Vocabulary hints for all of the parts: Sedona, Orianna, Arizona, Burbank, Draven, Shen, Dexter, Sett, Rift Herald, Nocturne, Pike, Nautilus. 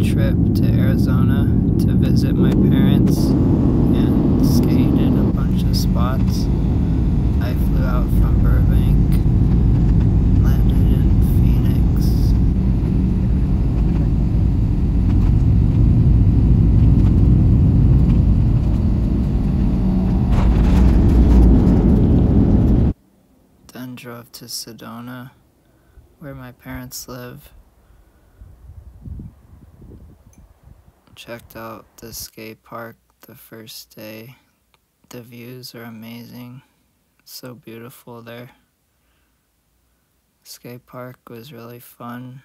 trip to Arizona to visit my parents and skated a bunch of spots. I flew out from Burbank, landed in Phoenix, then drove to Sedona, where my parents live. Checked out the skate park the first day. The views are amazing. It's so beautiful there. Skate park was really fun.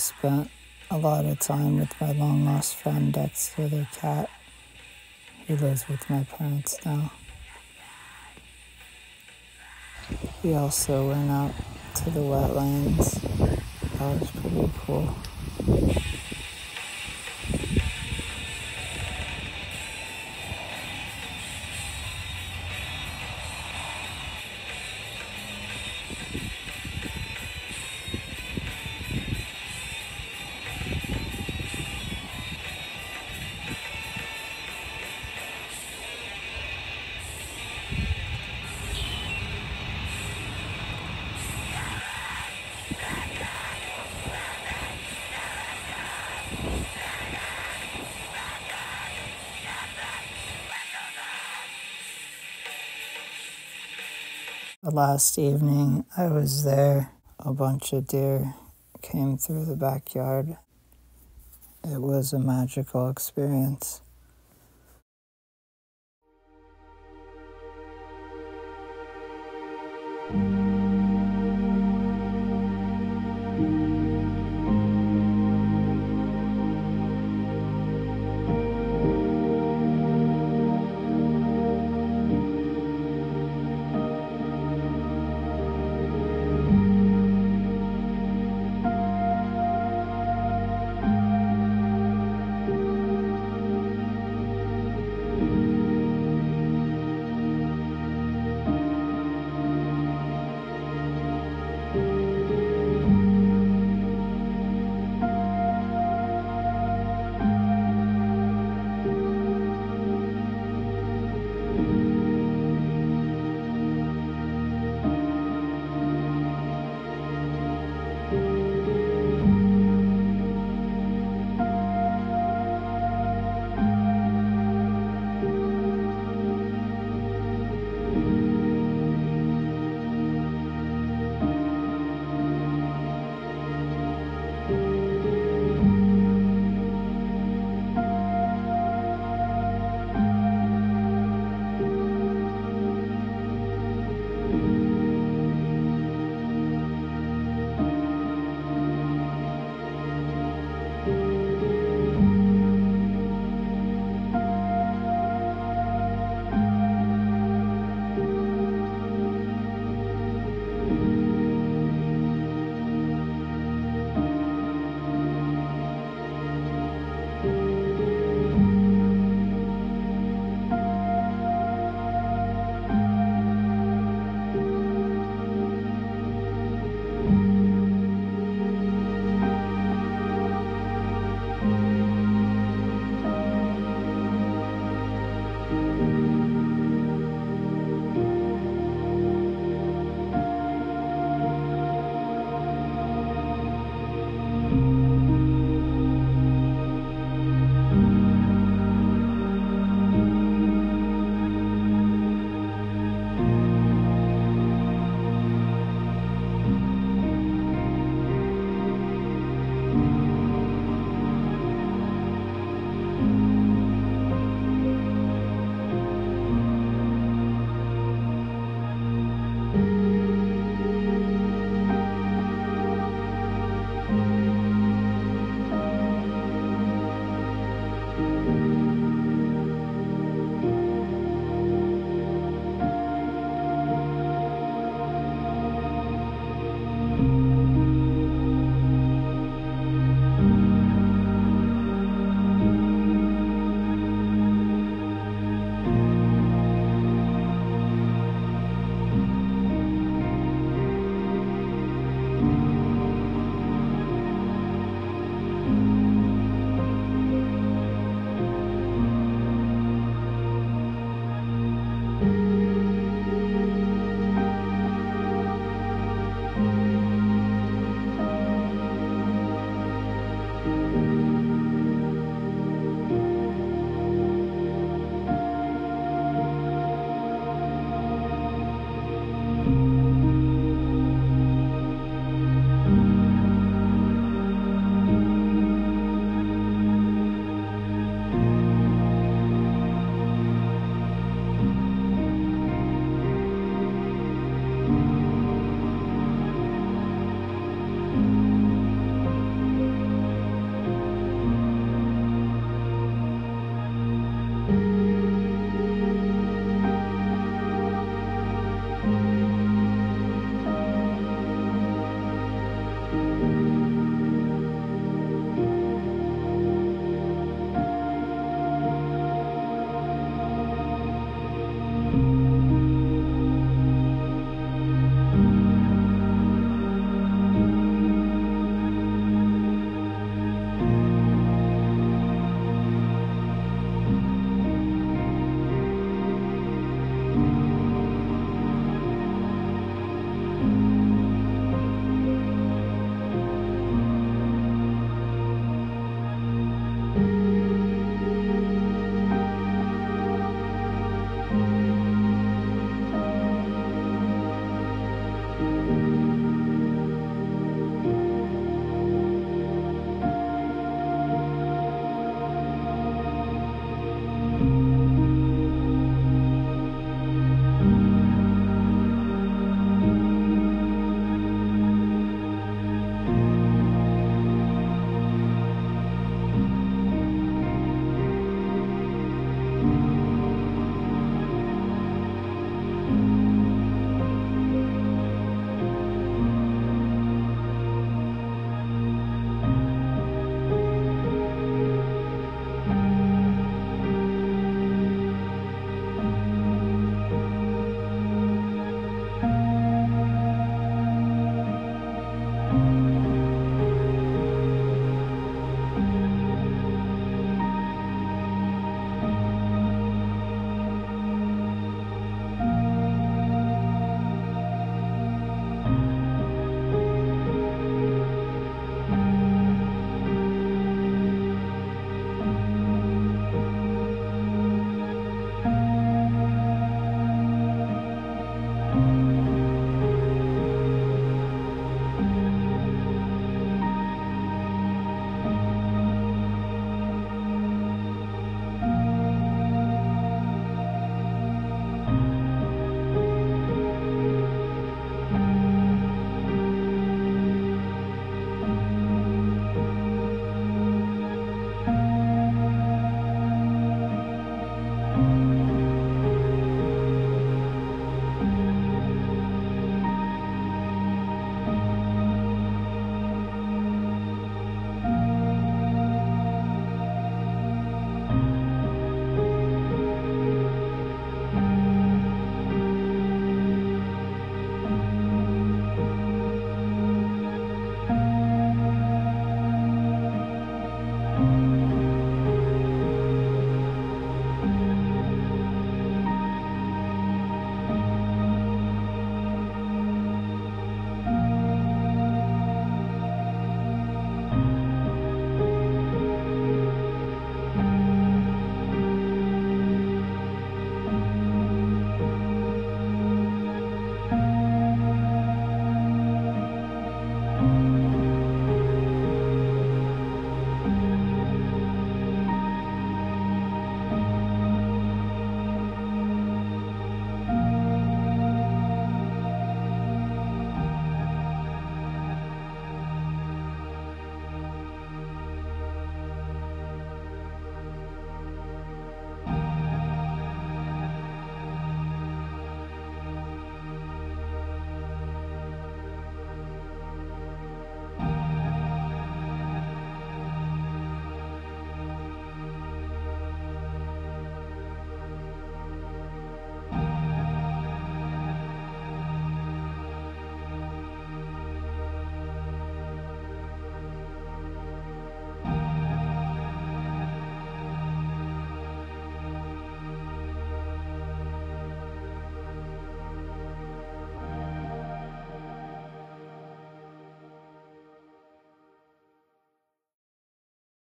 spent a lot of time with my long-lost friend Dexter, their cat. He lives with my parents now. We also went out to the wetlands. That was pretty cool. The last evening I was there, a bunch of deer came through the backyard. It was a magical experience.